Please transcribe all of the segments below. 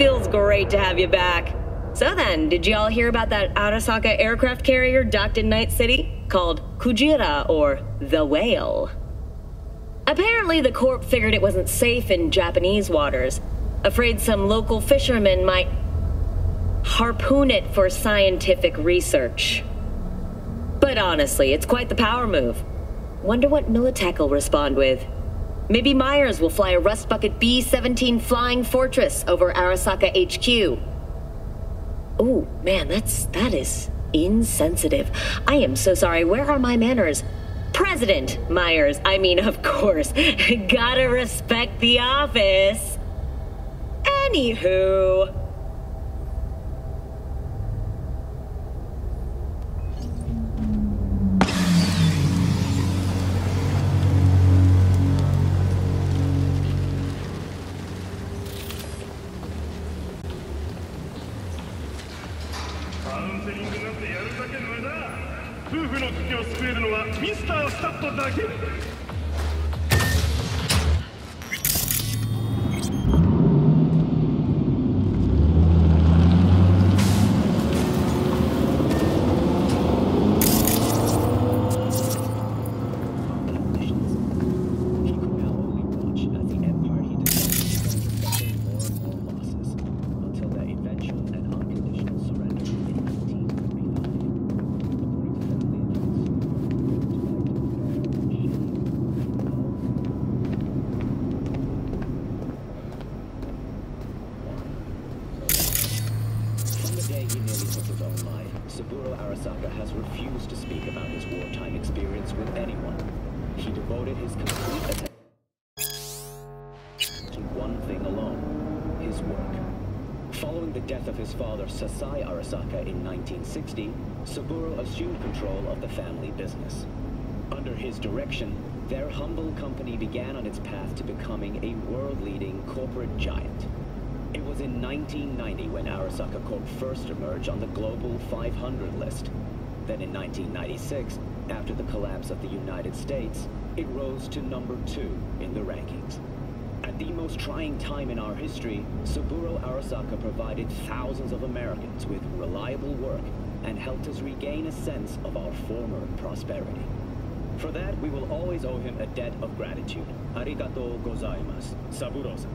Feels great to have you back. So then, did you all hear about that Arasaka aircraft carrier docked in Night City? Called Kujira, or the Whale. Apparently the Corp figured it wasn't safe in Japanese waters. Afraid some local fishermen might harpoon it for scientific research. But honestly, it's quite the power move. Wonder what Militech will respond with. Maybe Myers will fly a Rust Bucket B-17 Flying Fortress over Arasaka HQ. Oh, man, that is insensitive. I am so sorry. Where are my manners? President Myers, I mean, of course. Gotta respect the office. Anywho. Saburo Arasaka has refused to speak about his wartime experience with anyone. He devoted his complete attention to one thing alone, his work. Following the death of his father, Sasai Arasaka, in 1960, Saburo assumed control of the family business. Under his direction, their humble company began on its path to becoming a world-leading corporate giant. It was in 1990 when Arasaka Corp first emerged on the global 500 list. Then in 1996, after the collapse of the United States, it rose to number 2 in the rankings. At the most trying time in our history, Saburo Arasaka provided thousands of Americans with reliable work and helped us regain a sense of our former prosperity. For that, we will always owe him a debt of gratitude. Arigatou gozaimasu, Saburo-san.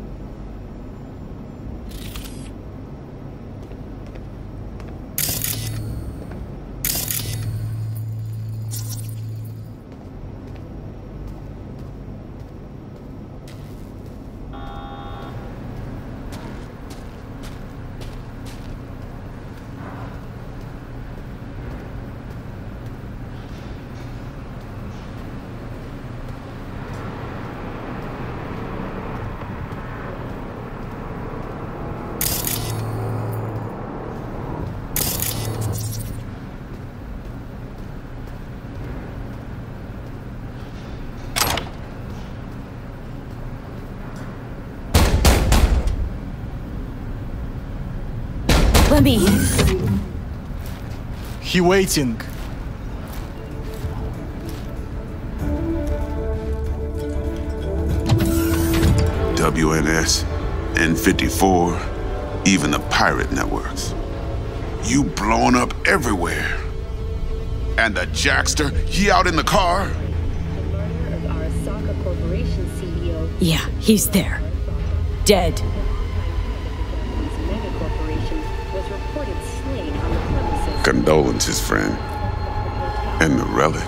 He waiting. WNS, N54, even the pirate networks. You blown up everywhere. And the Jackster, he out in the car? Yeah, he's there. Dead. Condolences, friend. And the relic.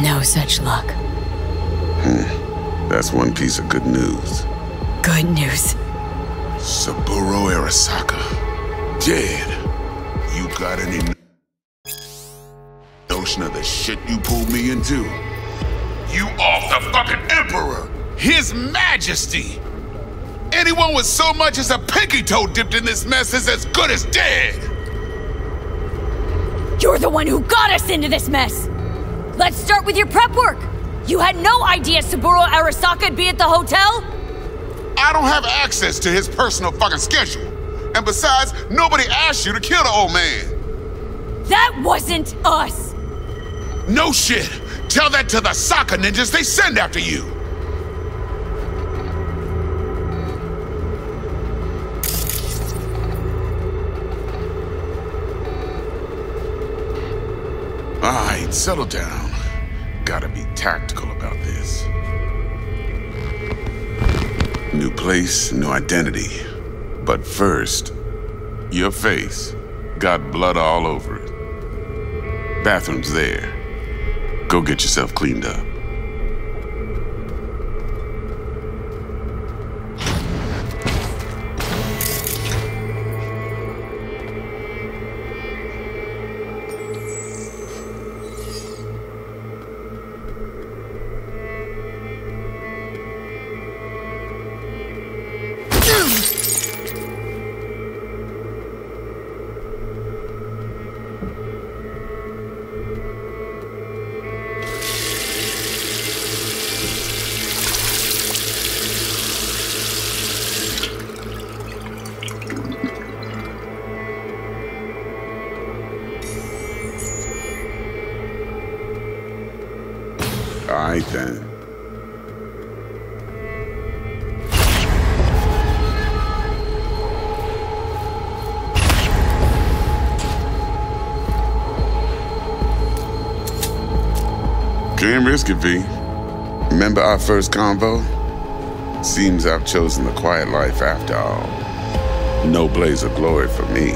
No such luck. That's one piece of good news. Good news. Saburo Arasaka. Dead. You got any notion of the shit you pulled me into? You off the fucking Emperor! His Majesty! Anyone with so much as a pinky toe dipped in this mess is as good as dead! You're the one who got us into this mess! Let's start with your prep work! You had no idea Saburo Arasaka'd be at the hotel? I don't have access to his personal fucking schedule. And besides, nobody asked you to kill the old man. That wasn't us! No shit! Tell that to the Saka ninjas they send after you! Wait, settle down. Gotta be tactical about this. New place, new identity. But first, your face. Got blood all over it. Bathroom's there. Go get yourself cleaned up. Can't risk it, V. Remember our first convo? Seems I've chosen the quiet life after all. No blaze of glory for me.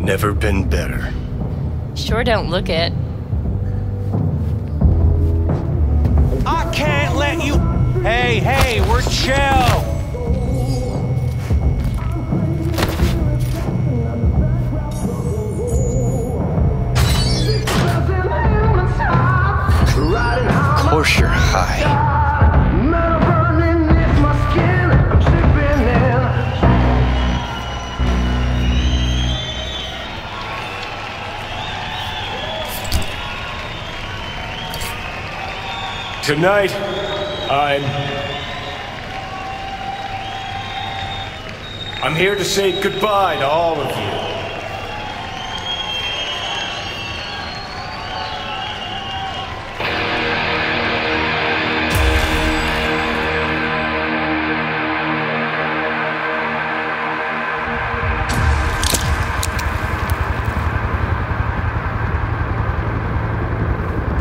Never been better. Sure don't look it. I can't let you... Hey, hey, we're chill! Of course you're high. Tonight, I'm here to say goodbye to all of you.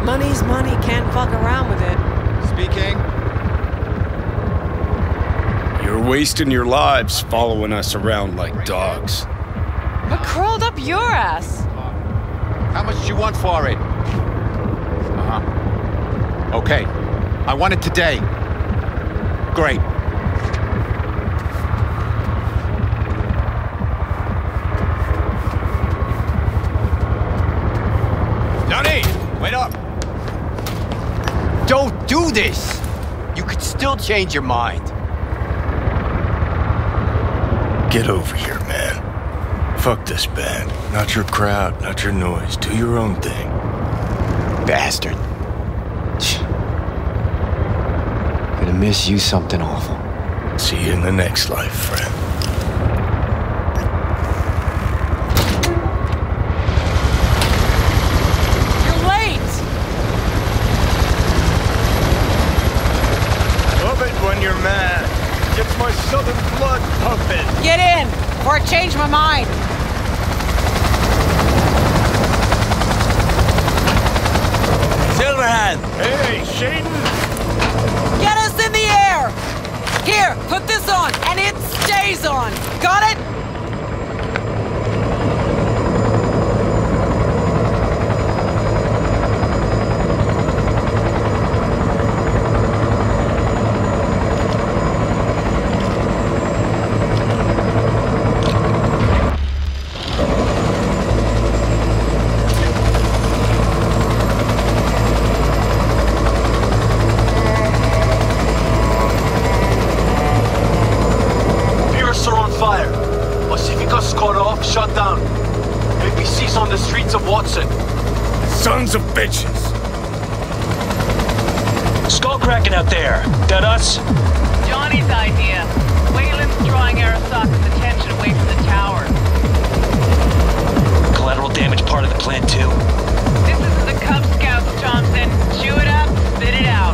Money's money, can't fuck around with it. Speaking. You're wasting your lives following us around like dogs. But curled up your ass. How much do you want for it? Uh-huh. Okay. I want it today. Great. Johnny! Wait up! Don't do this! You could still change your mind. Get over here, man. Fuck this band. Not your crowd, not your noise. Do your own thing. Bastard. Gonna miss you something awful. See you in the next life, friend. Or change my mind. Silverhand! Hey, Shaitan! Get us in the air! Here, put this on, and it stays on. Got it? us on the streets of Watson. Sons of bitches! Skullcracking out there. That us? Johnny's idea. Wayland's drawing Arasaka's attention away from the tower. Collateral damage part of the plan, too. This isn't the Cub Scouts, Thompson. Chew it up, spit it out.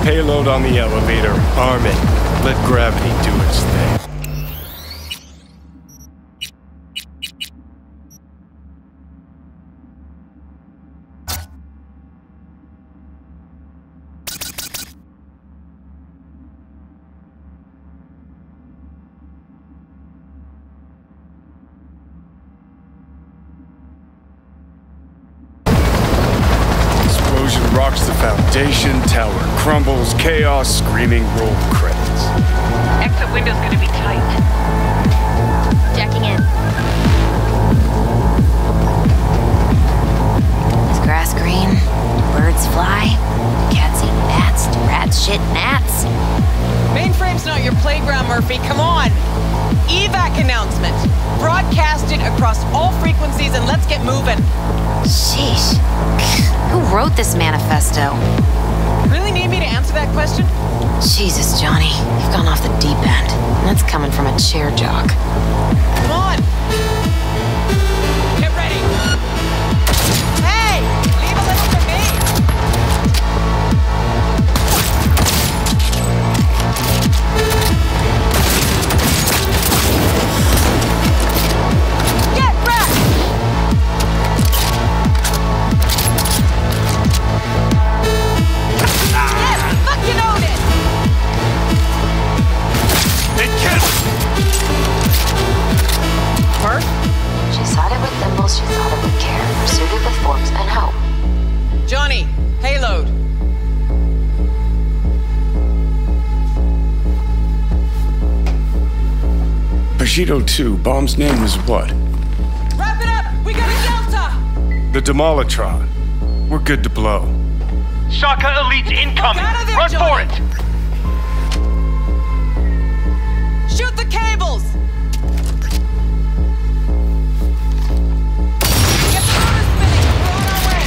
Payload on the elevator. Arm it. Let gravity do its thing. Crumbles, chaos, screaming, roll credits. Exit window's gonna be tight. Jacking in. Is grass green? Birds fly? Cats eat bats? Rats shit gnats? Mainframe's not your playground, Murphy. Come on! Evac announcement. Broadcast it across all frequencies and let's get moving. Sheesh. Who wrote this manifesto? Really need me to answer that question? Jesus, Johnny. You've gone off the deep end. That's coming from a chair jock. Come on! Get ready! Hey! Leave a little for me! Get wrecked! Murph? She sided with thimbles, she sided with care, pursued it with forks and hope. Johnny, payload. Bushido 2, bomb's name was what? Wrap it up! We got a Delta! The demolitron. We're good to blow. Shaka Elite incoming! There, run Johnny. For it! Shoot the cables! Get the motor spinning! We're on our way!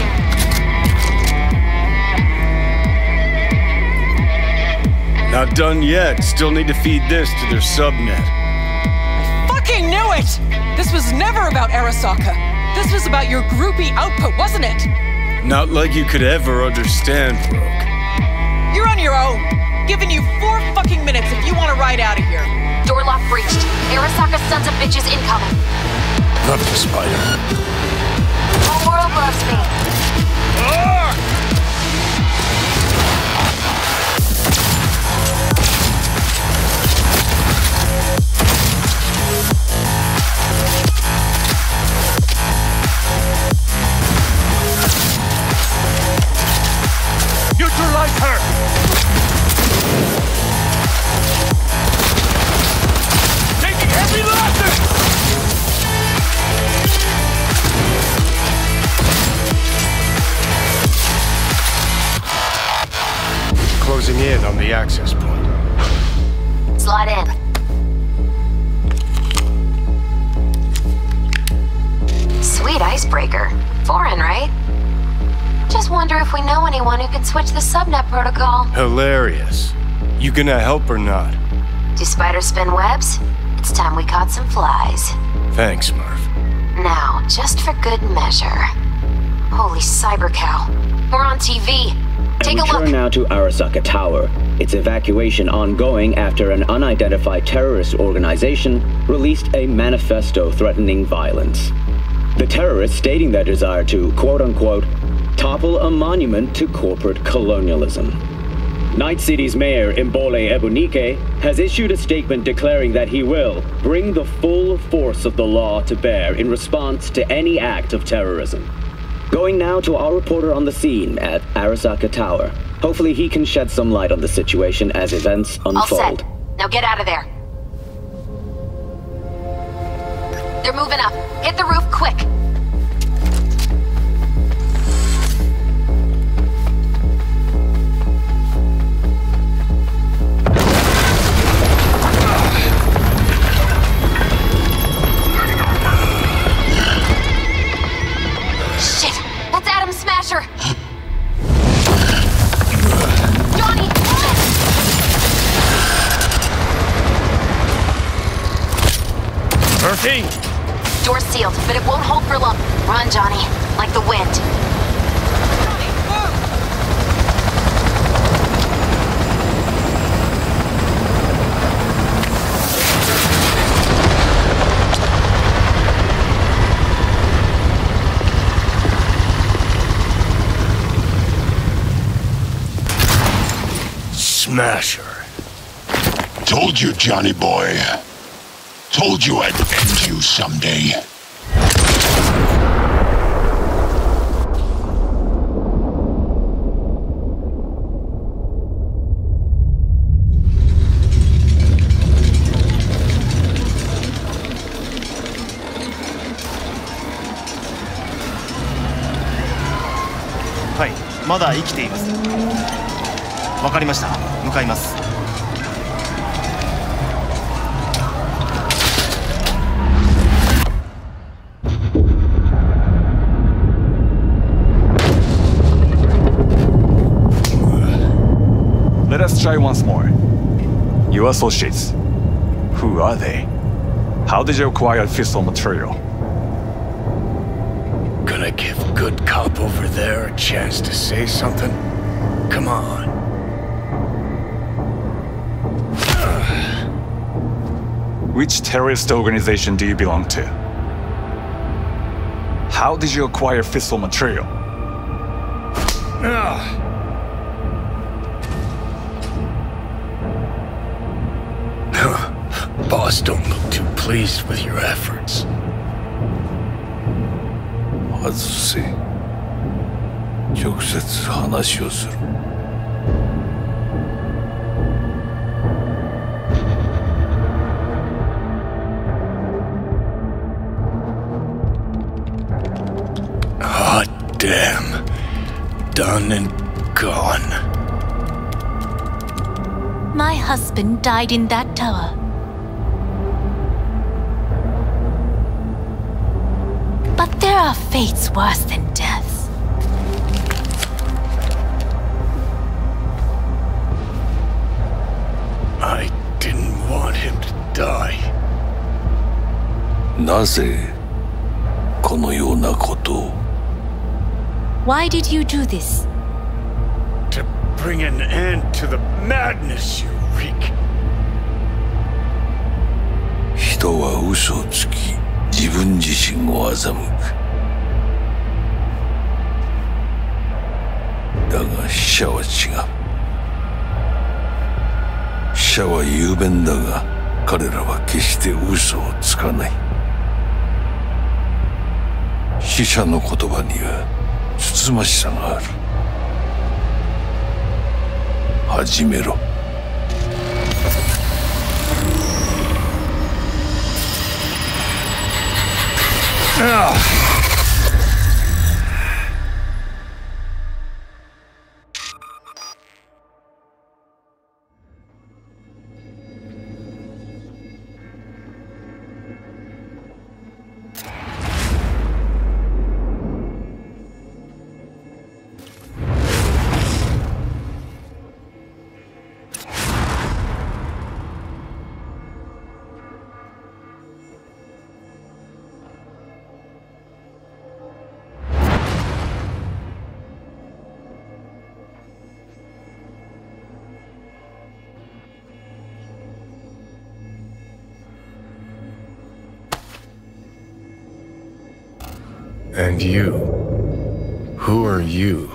Not done yet. Still need to feed this to their subnet. I fucking knew it! This was never about Arasaka. This was about your groupie output, wasn't it? Not like you could ever understand, Rogue. You're on your own. Giving you 4 fucking minutes if you want to ride out of here. Door lock breached. Arasaka sons of bitches incoming. Love you, Spider. Whole world loves me. closing in on the access point. Slide in. Sweet icebreaker. Foreign, right? Just wonder if we know anyone who could switch the subnet protocol. Hilarious. You gonna help or not? Do spiders spin webs? It's time we caught some flies. Thanks, Murph. Now, just for good measure. Holy cyber cow. We're on TV. Take a look. Return now to Arasaka Tower. Its evacuation ongoing after an unidentified terrorist organization released a manifesto threatening violence. The terrorists stating their desire to, quote-unquote, topple a monument to corporate colonialism. Night City's mayor, Imbole Ebunike, has issued a statement declaring that he will bring the full force of the law to bear in response to any act of terrorism. Going now to our reporter on the scene at Arasaka Tower. Hopefully he can shed some light on the situation as events unfold. All set. Now get out of there. They're moving up. Hit the roof quick. Shit! That's Adam Smasher! Johnny! Murphy! Door's sealed, but it won't hold for long. Run, Johnny, like the wind. Johnny, move! Smasher. Told you, Johnny boy. Told you I'd end you someday. Hi, まだ生きています。わかりました。向かいます。 Let's try once more. Your associates. Who are they? How did you acquire fissile material? Gonna give good cop over there a chance to say something? Come on. Which terrorist organization do you belong to? How did you acquire fissile material? Boss don't look too pleased with your efforts. Hot damn. Done and gone. My husband died in that tower. There are fates worse than deaths. I didn't want him to die. なぜこのようなことを? Why did you do this? To bring an end to the madness you wreak. 人は嘘をつき、自分自身を欺く。 だが死者は違う。死者は雄弁だが、彼らは決して嘘をつかない。死者の言葉にはつつましさがある。始めろ。And you? Who are you?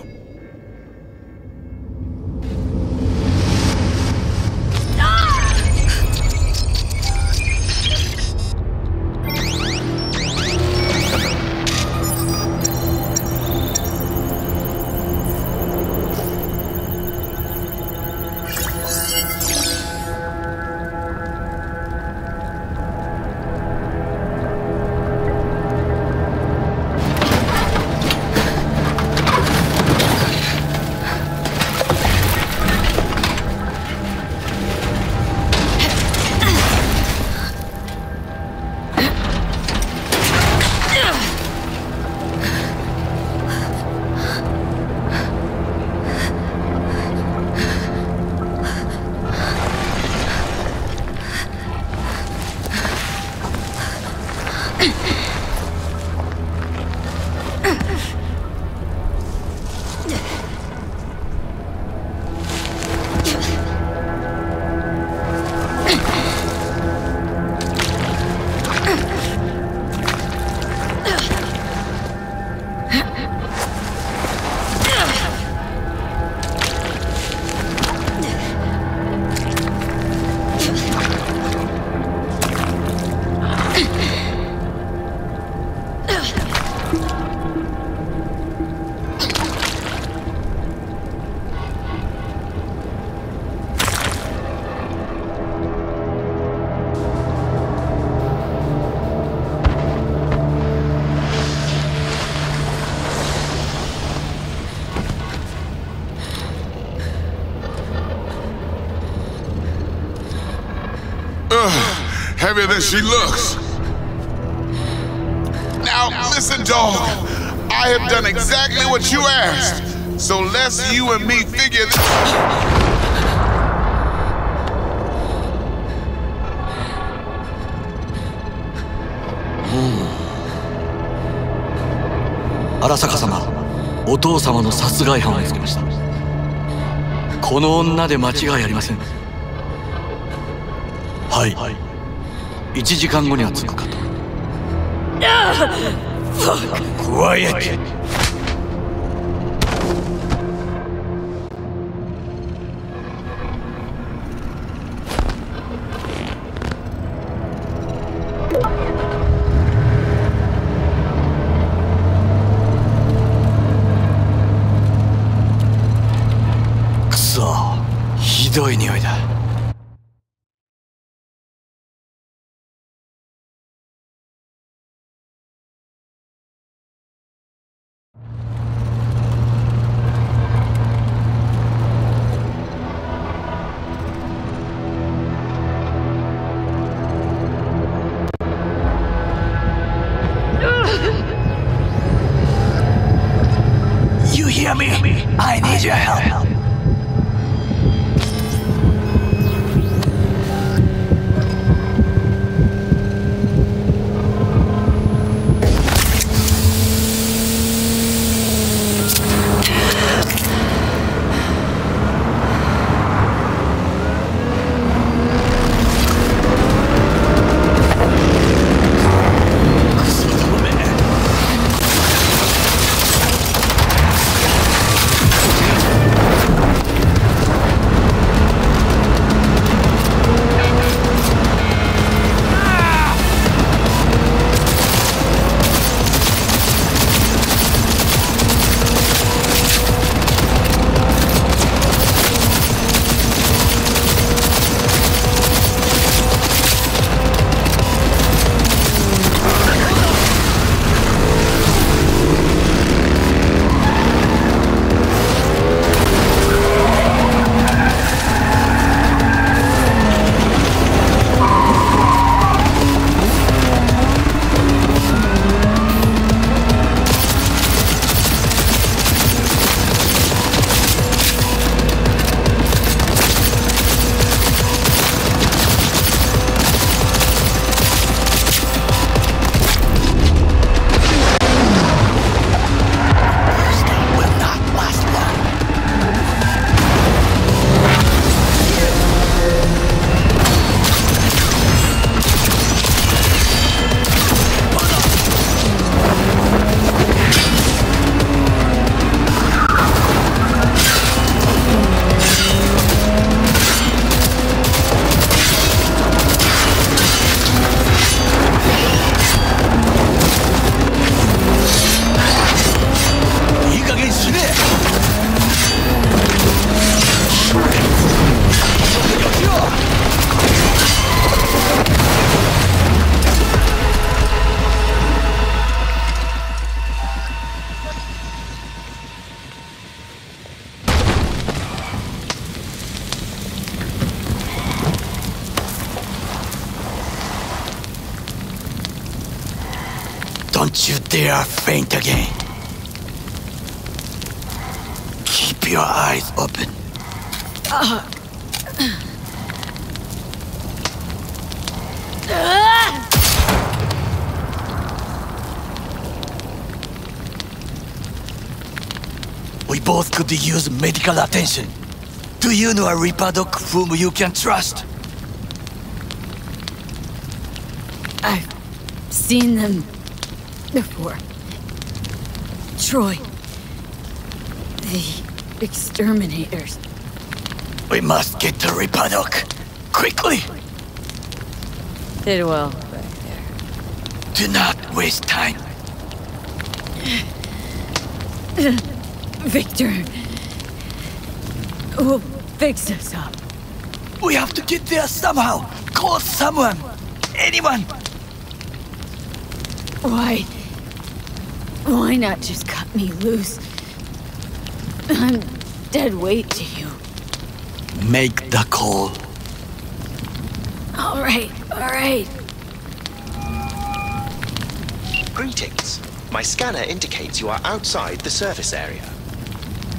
Heavier than she looks. Now, listen, dog. I have done exactly what you asked. So let's you and me figure this out. Arasaka-sama, Otou-sama no satsugai-han wa tsuke-mashita. Kono onna de machigai arimasen. Hai. 1時間後には着くかと。Quiet. you dare faint again, keep your eyes open. We both could use medical attention. Do you know a Ripadoc whom you can trust? I've seen them before. Troy. The exterminators. We must get to Ripadoc. Quickly! Did well back there. Do not waste time. Victor will fix us up. We have to get there somehow. Call someone. Anyone. Why? Why not just cut me loose? I'm dead weight to you. Make the call. All right, all right. Greetings. My scanner indicates you are outside the service area.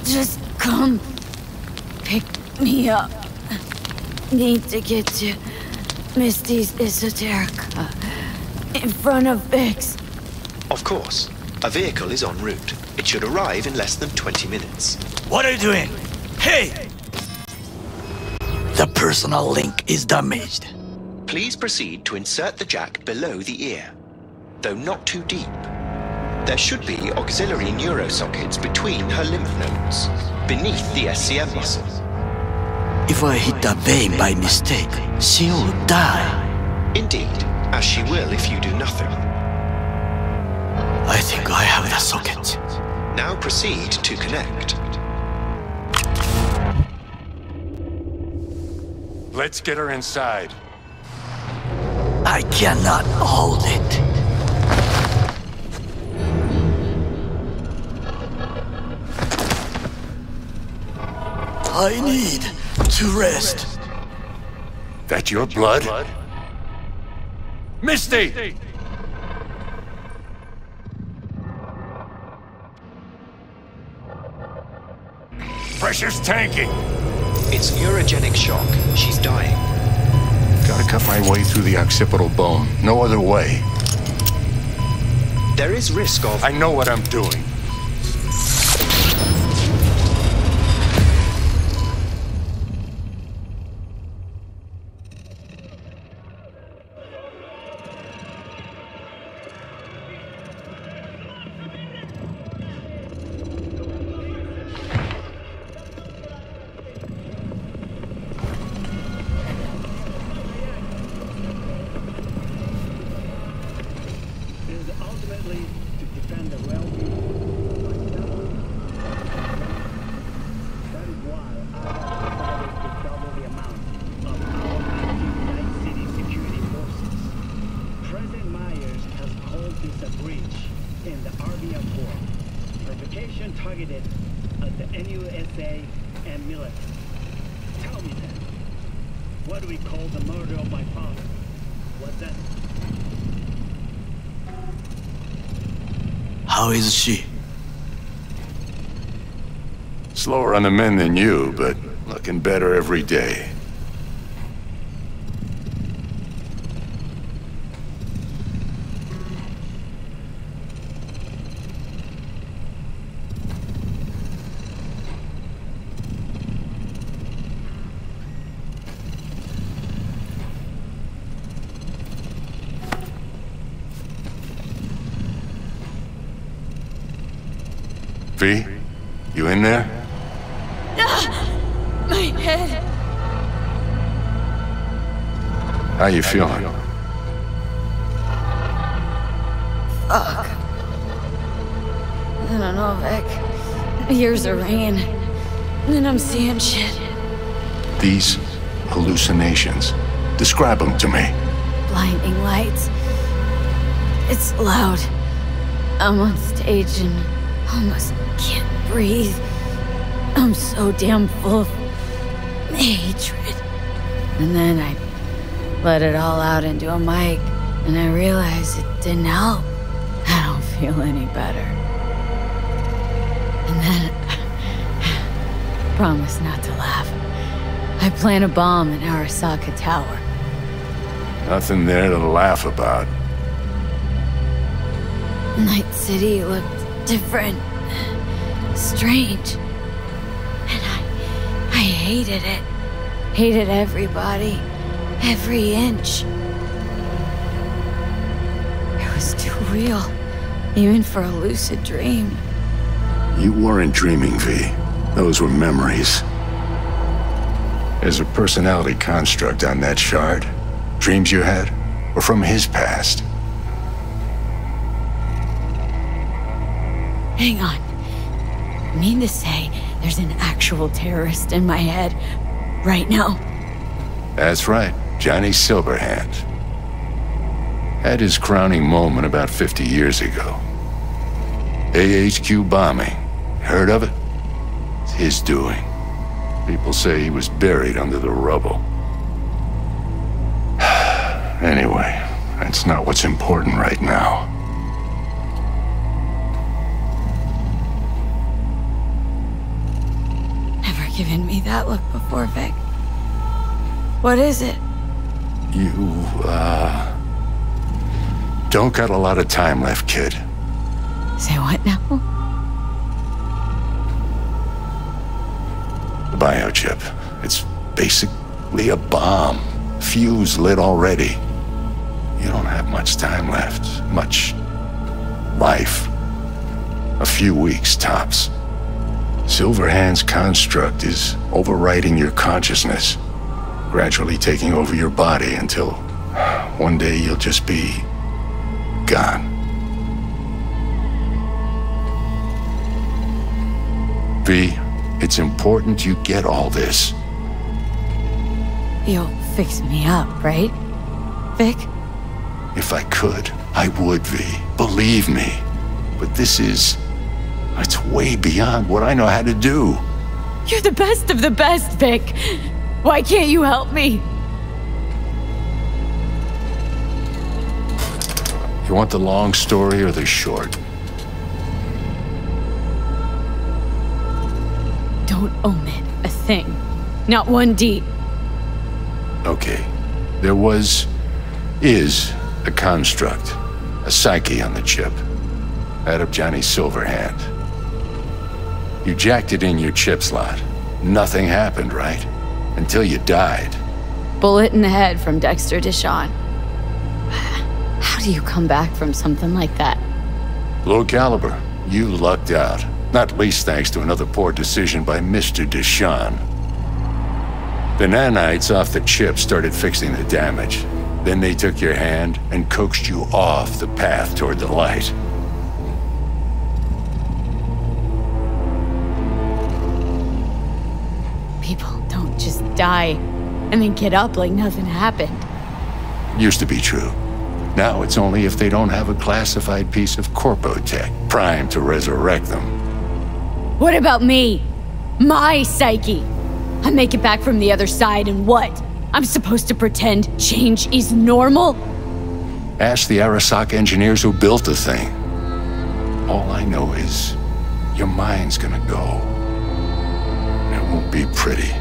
Just come pick me up. Need to get to Misty's Esoterica in front of Vix. Of course. A vehicle is en route. It should arrive in less than 20 minutes. What are you doing? Hey! The personal link is damaged. Please proceed to insert the jack below the ear, though not too deep. There should be auxiliary neurosockets between her lymph nodes, beneath the SCM muscle. If I hit the vein by mistake, she will die. Indeed, as she will if you do nothing. I think I have the socket. Now proceed to connect. Let's get her inside. I cannot hold it. I need to rest. That your blood? Misty! Pressure's tanking. It's neurogenic shock. She's dying. Gotta cut my way through the occipital bone. No other way. There is risk of... I know what I'm doing. How is she? Slower on the mend than you, but looking better every day. V, you in there? My head. How you feeling? Fuck. I don't know, Vic. Ears are ringing. Then I'm seeing shit. These hallucinations. Describe them to me. Blinding lights. It's loud. I'm on stage and almost can't breathe. I'm so damn full of hatred. And then I let it all out into a mic, and I realized it didn't help. I don't feel feel any better. And then... promise not to laugh. I plant a bomb in Arasaka Tower. Nothing there to laugh about. Night City looked different. Strange. And I hated it. Hated everybody. Every inch. It was too real. Even for a lucid dream. You weren't dreaming, V. Those were memories. There's a personality construct on that shard. Dreams you had were from his past. Hang on. I mean to say, there's an actual terrorist in my head right now. That's right, Johnny Silverhand. Had his crowning moment about 50 years ago. AHQ bombing. Heard of it? It's his doing. People say he was buried under the rubble. Anyway, that's not what's important right now. Given me that look before, Vic. What is it? You, don't got a lot of time left, kid. Say what now? The biochip. It's basically a bomb. Fuse lit already. You don't have much time left. Much life. A few weeks, tops. Silverhand's construct is overriding your consciousness, gradually taking over your body until one day you'll just be gone. V, it's important you get all this. You'll fix me up, right, Vic? If I could, I would, V. Believe me. But this is... it's way beyond what I know how to do. You're the best of the best, Vic. Why can't you help me? You want the long story or the short? Don't omit a thing. Not one deed. Okay. There is a construct. A psyche on the chip. That of Johnny Silverhand. You jacked it in your chip slot. Nothing happened, right? Until you died. Bullet in the head from Dexter DeShawn. How do you come back from something like that? Low caliber. You lucked out. Not least thanks to another poor decision by Mr. DeShawn. The nanites off the chip started fixing the damage. Then they took your hand and coaxed you off the path toward the light. Die and then get up like nothing happened. Used to be true. Now it's only if they don't have a classified piece of corpo-tech primed to resurrect them. What about me? My psyche? I make it back from the other side and what? I'm supposed to pretend change is normal? Ask the Arasaka engineers who built the thing. All I know is your mind's gonna go. It won't be pretty.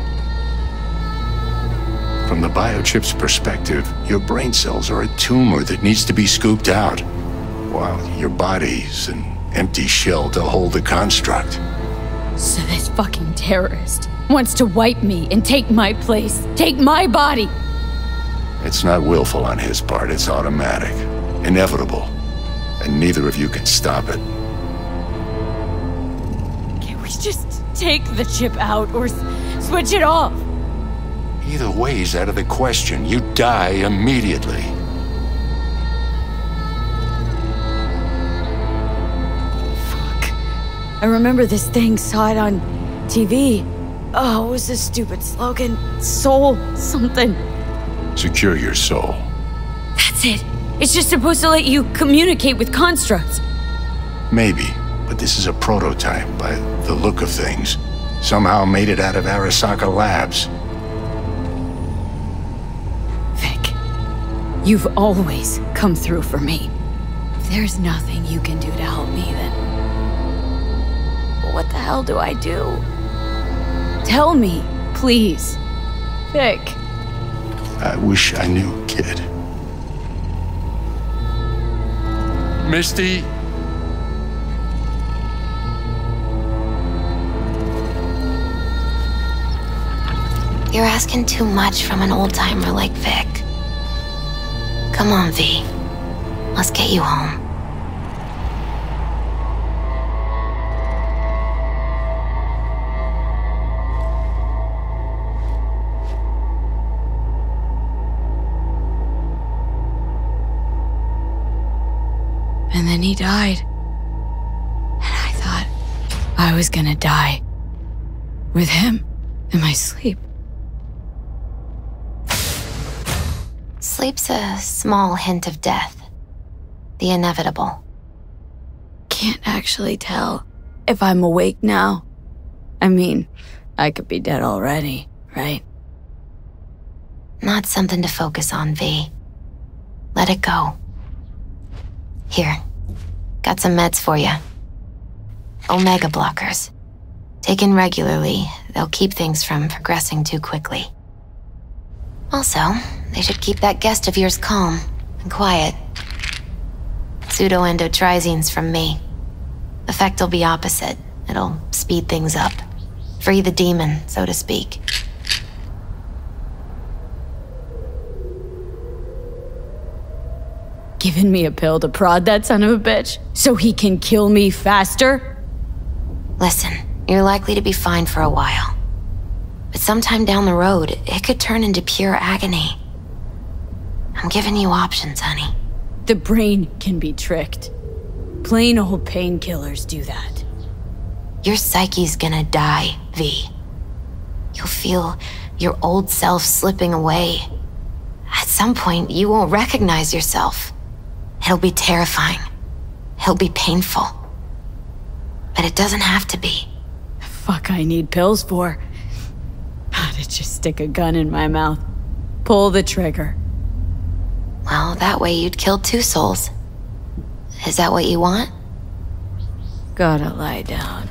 From the biochip's perspective, your brain cells are a tumor that needs to be scooped out, while your body's an empty shell to hold the construct. So this fucking terrorist wants to wipe me and take my place, take my body! It's not willful on his part, it's automatic, inevitable, and neither of you can stop it. Can we just take the chip out or switch it off? Either way's out of the question. You die immediately. Fuck. I remember this thing, saw it on TV. Oh, what was this stupid slogan? Soul something. Secure your soul. That's it. It's just supposed to let you communicate with constructs. Maybe, but this is a prototype by the look of things. Somehow made it out of Arasaka Labs. You've always come through for me. There's nothing you can do to help me then. But what the hell do I do? Tell me, please. Vic. I wish I knew, kid. Misty. You're asking too much from an old-timer like Vic. Come on, V. Let's get you home. And then he died. And I thought I was gonna die with him in my sleep. Sleep's a small hint of death. The inevitable. Can't actually tell if I'm awake now. I mean, I could be dead already, right? Not something to focus on, V. Let it go. Here. Got some meds for you. Omega blockers. Taken regularly, they'll keep things from progressing too quickly. Also, they should keep that guest of yours calm and quiet. Pseudoendotrizines from me. Effect will be opposite. It'll speed things up. Free the demon, so to speak. Giving me a pill to prod that son of a bitch so he can kill me faster? Listen, you're likely to be fine for a while. But sometime down the road, it could turn into pure agony. I'm giving you options, honey. The brain can be tricked. Plain old painkillers do that. Your psyche's gonna die, V. You'll feel your old self slipping away. At some point, you won't recognize yourself. It'll be terrifying. It'll be painful. But it doesn't have to be. The fuck I need pills for? How to just stick a gun in my mouth. Pull the trigger. Well, that way you'd kill two souls. Is that what you want? Gotta lie down.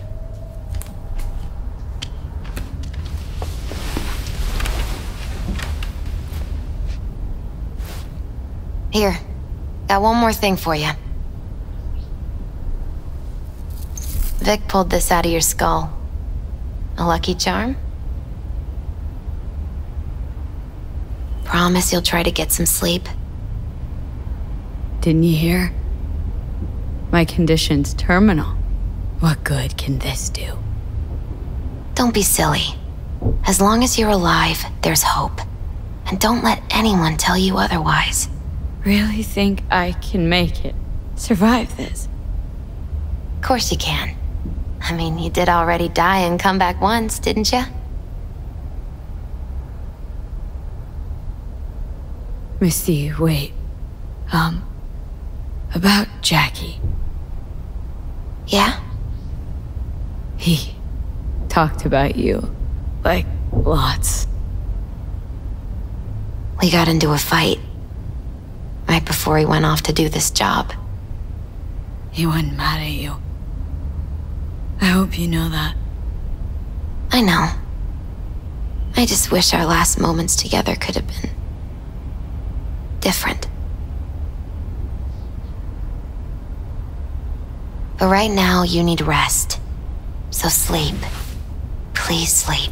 Here. Got one more thing for you. Vic pulled this out of your skull. A lucky charm? Promise you'll try to get some sleep. Didn't you hear? My condition's terminal. What good can this do? Don't be silly. As long as you're alive, there's hope. And don't let anyone tell you otherwise. Really think I can make it? Survive this? Of course you can. I mean, you did already die and come back once, didn't you? Misty, wait. About Jackie. Yeah? He talked about you. Like, lots. We got into a fight. Right before he went off to do this job. He wasn't mad at you. I hope you know that. I know. I just wish our last moments together could have been different. But right now, you need rest. So sleep. Please sleep.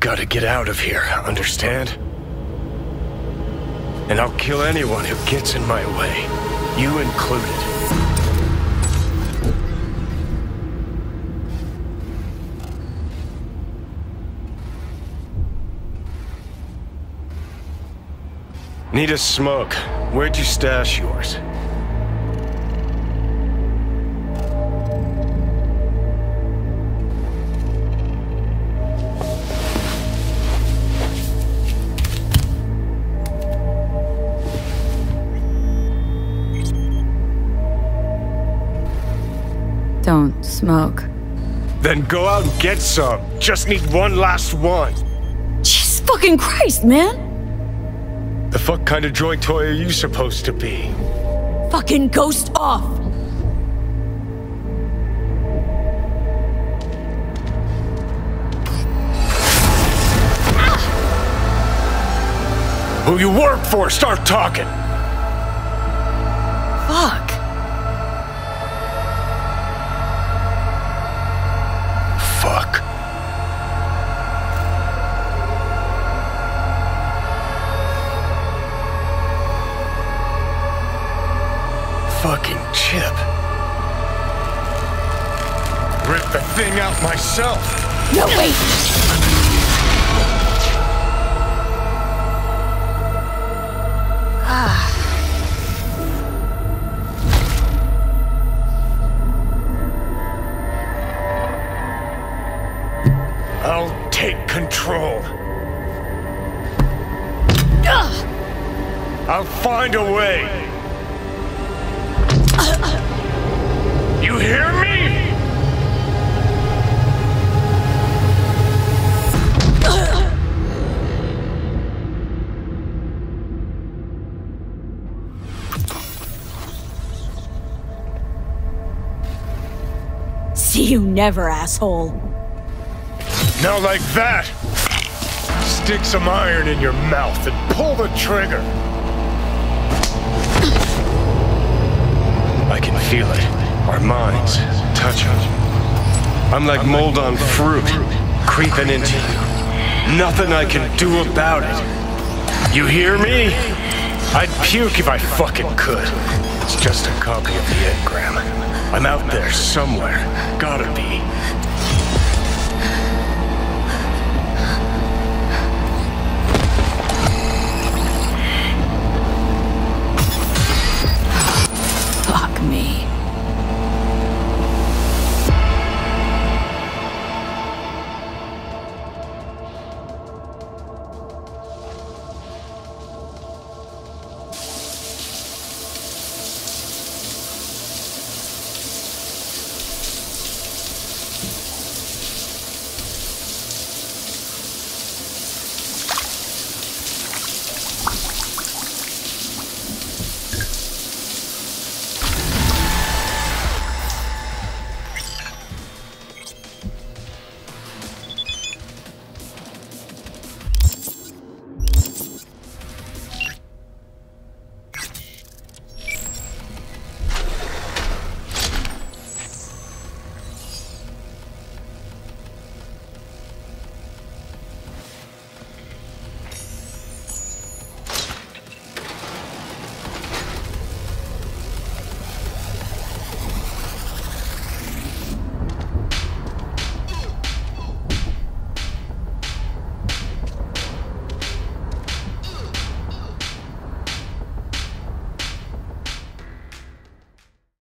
Gotta get out of here, understand? And I'll kill anyone who gets in my way, you included. Need a smoke. Where'd you stash yours? Don't smoke. Then go out and get some. Just need one last one. Jesus fucking Christ, man! The fuck kind of droid toy are you supposed to be? Fucking ghost off! Ah! Who you work for, start talking! Fuck. Fucking chip. Rip the thing out myself. No, wait! I'll take control. I'll find a way. You hear me? See you never, asshole. Not like that. Stick some iron in your mouth and pull the trigger. I can feel it. Our minds touch us. I'm like mold on fruit, creeping into you. Nothing I can do about it. You hear me? I'd puke if I fucking could. It's just a copy of the Engram. I'm out there somewhere. Gotta be.